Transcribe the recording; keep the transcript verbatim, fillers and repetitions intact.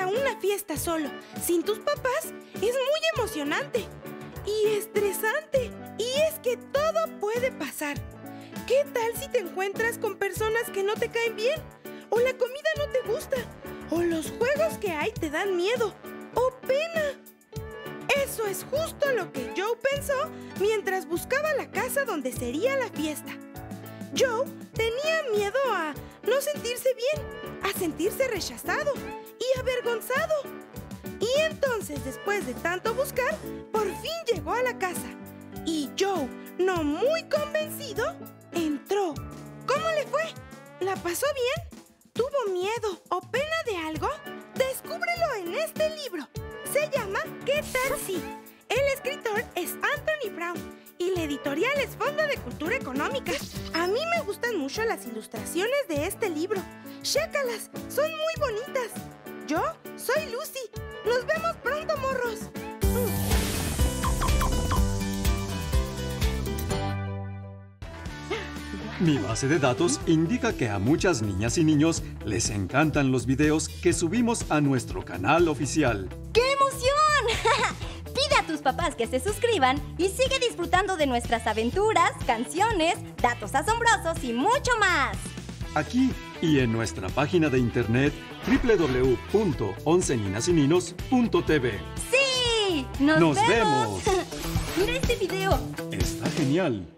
a una fiesta solo, sin tus papás, es muy emocionante y estresante. Y es que todo puede pasar. ¿Qué tal si te encuentras con personas que no te caen bien? O la comida no te gusta. O los juegos que hay te dan miedo. O pena. Eso es justo lo que Joe pensó mientras buscaba la casa donde sería la fiesta. Joe tenía miedo a no sentirse bien, a sentirse rechazado y avergonzado. Y entonces, después de tanto buscar, por fin llegó a la casa. Y Joe, no muy convencido, entró. ¿Cómo le fue? ¿La pasó bien? ¿Tuvo miedo o pena de algo? Descúbrelo en este libro. Se llama ¿Qué tal si? El escritor es Anthony Browne y la editorial es Fondo de Cultura Económica. A mí me gustan mucho las ilustraciones de este libro. ¡Chécalas! ¡Son muy bonitas! Yo soy Lucy. ¡Nos vemos pronto, morros! Mi base de datos indica que a muchas niñas y niños les encantan los videos que subimos a nuestro canal oficial. ¡Qué emoción! Pide a tus papás que se suscriban y sigue disfrutando de nuestras aventuras, canciones, datos asombrosos y mucho más. Aquí y en nuestra página de internet doble u doble u doble u punto onceninasyninos punto t v. ¡Sí! ¡Nos, ¡Nos vemos! vemos! ¡Mira este video! ¡Está genial!